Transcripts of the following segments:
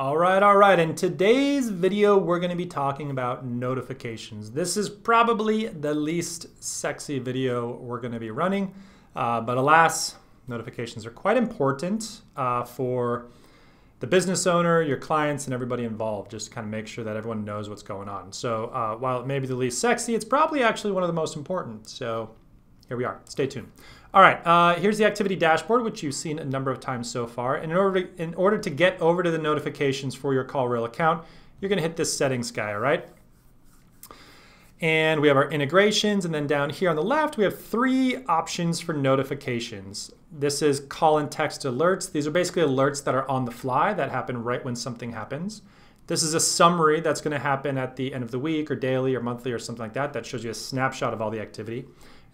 All right. In today's video, we're going to be talking about notifications. This is probably the least sexy video we're going to be running, but alas, notifications are quite important for the business owner, your clients, and everybody involved. Just to kind of make sure that everyone knows what's going on. So while it may be the least sexy, it's probably actually one of the most important. So here we are. Stay tuned. All right, here's the activity dashboard, which you've seen a number of times so far. And in order to get over to the notifications for your CallRail account, you're gonna hit this settings guy, all right? And we have our integrations, and then down here on the left, we have three options for notifications. This is call and text alerts. These are basically alerts that are on the fly that happen right when something happens. This is a summary that's gonna happen at the end of the week or daily or monthly or something like that. That shows you a snapshot of all the activity.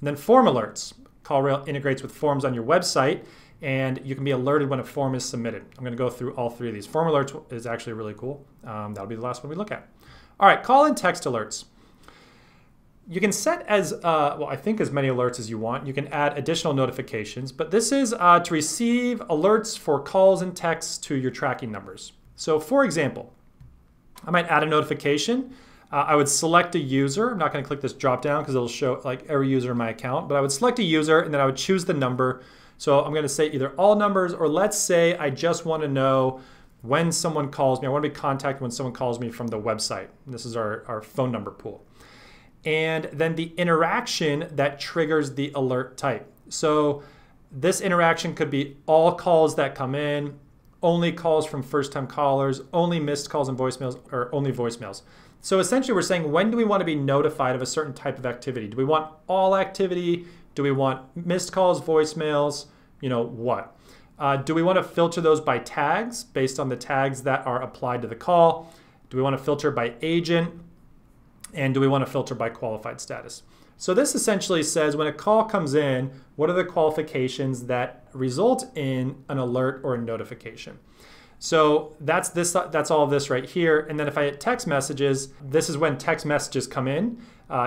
And then form alerts. CallRail integrates with forms on your website, and you can be alerted when a form is submitted. I'm going to go through all three of these. Form alerts is actually really cool. That'll be the last one we look at. All right, call and text alerts. You can set as, well, I think as many alerts as you want. You can add additional notifications, but this is to receive alerts for calls and texts to your tracking numbers. So for example, I might add a notification. I would select a user. I'm not going to click this drop down because it'll show like every user in my account, but I would select a user and then I would choose the number. So I'm going to say either all numbers, or let's say I just want to know when someone calls me. I want to be contacted when someone calls me from the website. This is our phone number pool. And then the interaction that triggers the alert type. So this interaction could be all calls that come in, only calls from first-time callers, only missed calls and voicemails, or only voicemails. So essentially we're saying, when do we want to be notified of a certain type of activity? Do we want all activity? Do we want missed calls, voicemails, you know what? Do we want to filter those by tags based on the tags that are applied to the call? Do we want to filter by agent? And do we want to filter by qualified status? So this essentially says, when a call comes in, what are the qualifications that result in an alert or a notification? So that's all of this right here. And then if I hit text messages, this is when text messages come in.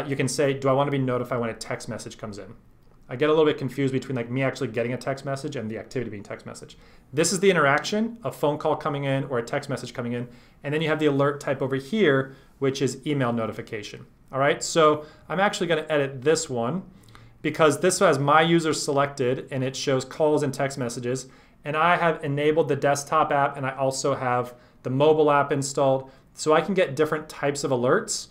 You can say, do I want to be notified when a text message comes in? I get a little bit confused between like me actually getting a text message and the activity being text message. This is the interaction, a phone call coming in or a text message coming in. And then you have the alert type over here, which is email notification. All right, so I'm actually going to edit this one because this has my user selected and it shows calls and text messages. And I have enabled the desktop app, and I also have the mobile app installed, so I can get different types of alerts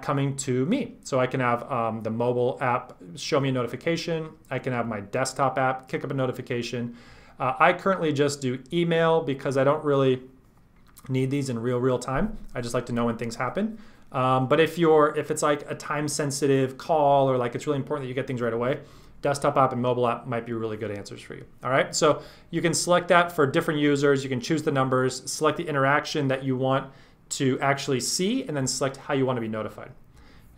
coming to me. So I can have the mobile app show me a notification. I can have my desktop app kick up a notification. I currently just do email because I don't really need these in real time. I just like to know when things happen. But if it's like a time sensitive call, or like it's really important that you get things right away, desktop app and mobile app might be really good answers for you. All right, so you can select that for different users. You can choose the numbers, select the interaction that you want to actually see, and then select how you want to be notified.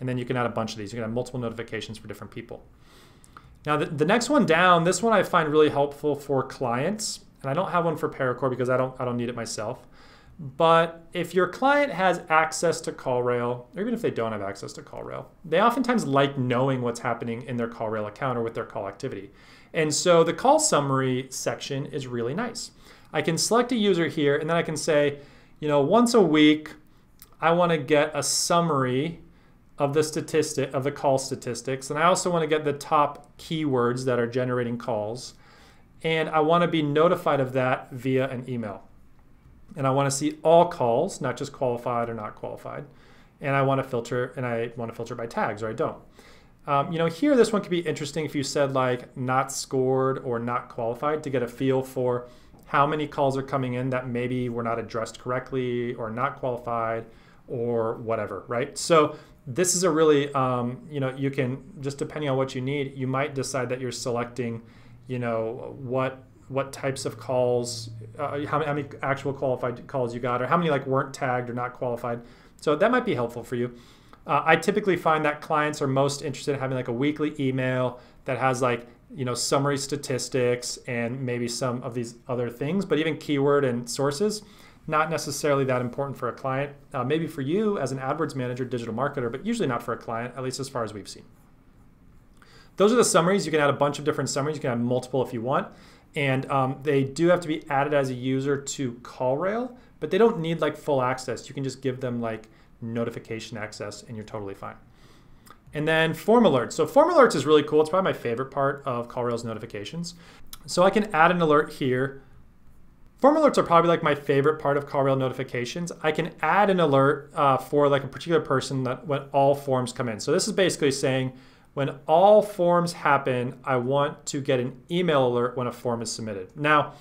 And then you can add a bunch of these. You can have multiple notifications for different people. Now the next one down, this one I find really helpful for clients, and I don't have one for ParaCore because I don't need it myself. But if your client has access to CallRail, or even if they don't have access to CallRail, they oftentimes like knowing what's happening in their CallRail account or with their call activity. And so the call summary section is really nice. I can select a user here, and then I can say, you know, once a week, I want to get a summary of the statistic of the call statistics, and I also want to get the top keywords that are generating calls, and I want to be notified of that via an email. And I want to see all calls, not just qualified or not qualified. And I want to filter, by tags, or I don't. You know, here this one could be interesting if you said like not scored or not qualified, to get a feel for how many calls are coming in that maybe were not addressed correctly or not qualified or whatever, right? So this is a really, you know, you can just, depending on what you need, you might decide that you're selecting, you know, what types of calls, how many actual qualified calls you got, or how many like weren't tagged or not qualified. So that might be helpful for you. I typically find that clients are most interested in having like a weekly email that has like, you know, summary statistics and maybe some of these other things, but even keyword and sources, not necessarily that important for a client. Maybe for you as an AdWords manager, digital marketer, but usually not for a client, at least as far as we've seen. Those are the summaries. You can add a bunch of different summaries. You can add multiple if you want. And they do have to be added as a user to CallRail, but they don't need like full access. You can just give them like notification access and you're totally fine. And then form alerts. So form alerts is really cool. It's probably my favorite part of CallRail's notifications. So I can add an alert here. Form alerts are probably like my favorite part of CallRail notifications. I can add an alert for like a particular person that when all forms come in. So this is basically saying when all forms happen, I want to get an email alert when a form is submitted. Now,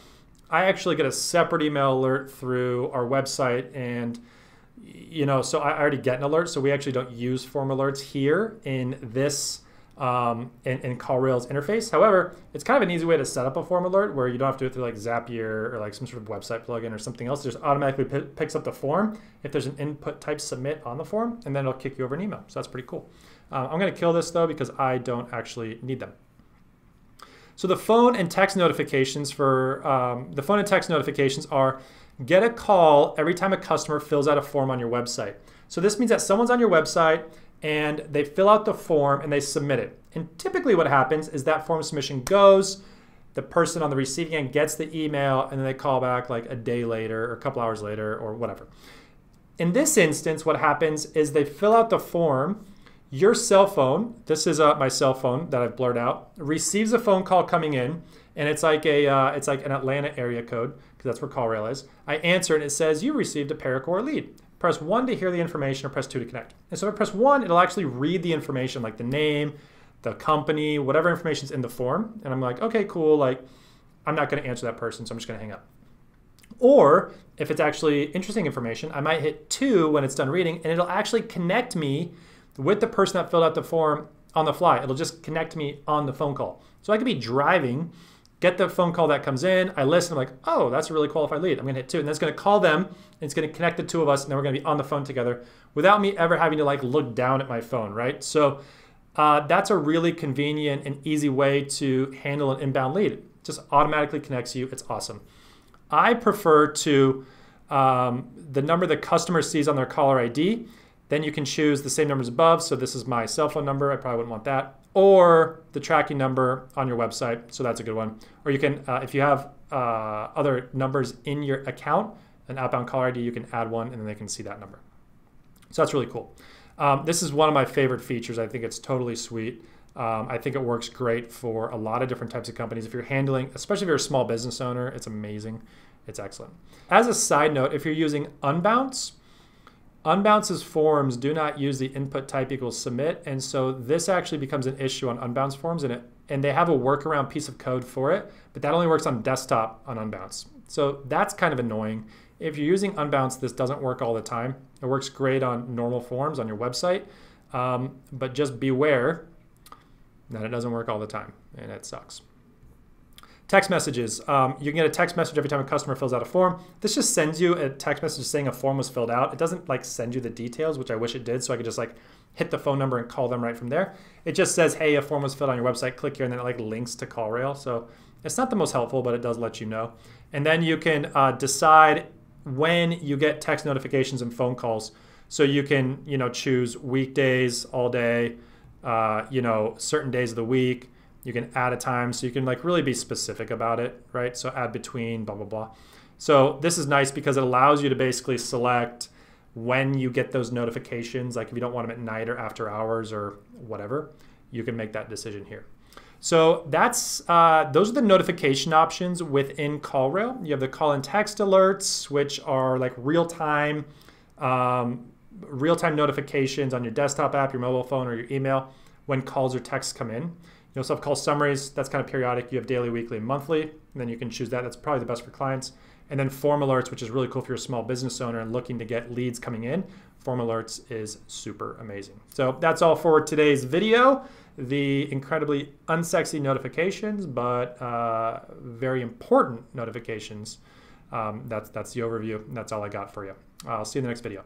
I actually get a separate email alert through our website, and you know, so I already get an alert. So we actually don't use form alerts here in this in CallRail's interface. However, it's kind of an easy way to set up a form alert where you don't have to do it through like Zapier or like some sort of website plugin or something else. It just automatically picks up the form. If there's an input type submit on the form, and then it'll kick you over an email. So that's pretty cool. I'm gonna kill this though because I don't actually need them. So the phone and text notifications for the phone and text notifications are get a call every time a customer fills out a form on your website. So this means that someone's on your website and they fill out the form and they submit it. And typically what happens is that form submission goes, the person on the receiving end gets the email, and then they call back like a day later or a couple hours later or whatever. In this instance, what happens is they fill out the form. Your cell phone, this is my cell phone that I've blurred out, receives a phone call coming in, and it's like a it's like an Atlanta area code, because that's where CallRail is. I answer and it says, you received a ParaCore lead. Press 1 to hear the information or press 2 to connect. And so if I press 1, it'll actually read the information, like the name, the company, whatever information's in the form. And I'm like, okay, cool, like I'm not gonna answer that person, so I'm just gonna hang up. Or if it's actually interesting information, I might hit 2 when it's done reading, and it'll actually connect me with the person that filled out the form on the fly. It'll just connect me on the phone call. So I could be driving, get the phone call that comes in, I listen, I'm like, oh, that's a really qualified lead. I'm gonna hit 2, and that's gonna call them, and it's gonna connect the two of us, and then we're gonna be on the phone together without me ever having to like look down at my phone, right? So that's a really convenient and easy way to handle an inbound lead. It just automatically connects you, it's awesome. I prefer to the number the customer sees on their caller ID. Then you can choose the same numbers above. So this is my cell phone number. I probably wouldn't want that. Or the tracking number on your website. So that's a good one. Or you can, if you have other numbers in your account, an outbound caller ID, you can add one and then they can see that number. So that's really cool. This is one of my favorite features. I think it's totally sweet. I think it works great for a lot of different types of companies. If you're handling, especially if you're a small business owner, it's amazing. It's excellent. As a side note, if you're using Unbounce, Unbounce's forms do not use the input type equals submit, and so this actually becomes an issue on Unbounce forms, and they have a workaround piece of code for it, but that only works on desktop on Unbounce. So that's kind of annoying. If you're using Unbounce, this doesn't work all the time. It works great on normal forms on your website, but just beware that it doesn't work all the time, and it sucks. Text messages. You can get a text message every time a customer fills out a form. This just sends you a text message saying a form was filled out. It doesn't like send you the details, which I wish it did, so I could just like hit the phone number and call them right from there. It just says, hey, a form was filled on your website, click here, and then it like links to CallRail. So it's not the most helpful, but it does let you know. And then you can decide when you get text notifications and phone calls. So you can, you know, choose weekdays, all day, you know, certain days of the week. You can add a time, so you can like really be specific about it, right? So add between, blah, blah, blah. So this is nice because it allows you to basically select when you get those notifications. Like if you don't want them at night or after hours or whatever, you can make that decision here. So that's those are the notification options within CallRail. You have the call and text alerts, which are like real-time notifications on your desktop app, your mobile phone, or your email when calls or texts come in. You also have call summaries, that's kind of periodic. You have daily, weekly, and monthly, and then you can choose that. That's probably the best for clients. And then form alerts, which is really cool if you're a small business owner and looking to get leads coming in. Form alerts is super amazing. So that's all for today's video. The incredibly unsexy notifications, but very important notifications. That's the overview, and that's all I got for you. I'll see you in the next video.